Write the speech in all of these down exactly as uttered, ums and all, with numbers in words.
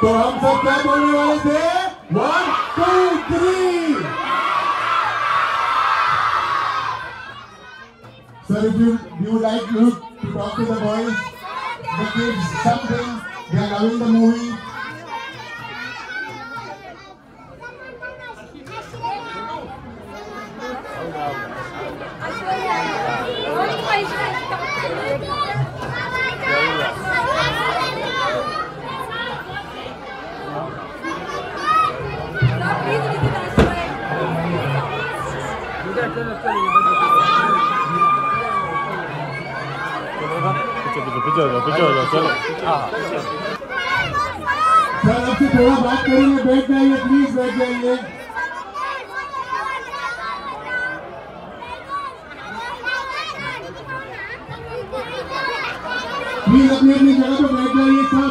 तो हम सब क्या बोलने वाले थे? One two three. Sir, if you you like you to talk to the boys, the kids, something they are loving the movie. आपसे थोड़ा बात करेंगे, बैठ जाइए प्लीज, बैठ जाइए। प्लीज अपनी अपनी जगह पर बैठ जाइए सब।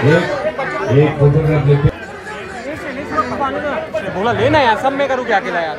एक एक फोटोग्राफ लेके बोला लेना यार, सब मैं करूँ क्या अकेला यार।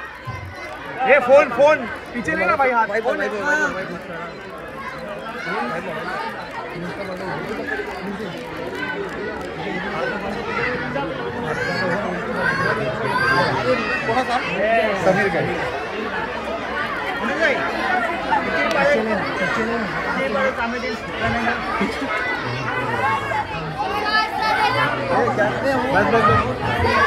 ये फोन फोन पीछे लेना भाई, हाथ भाई फोन समीर का बस बस बस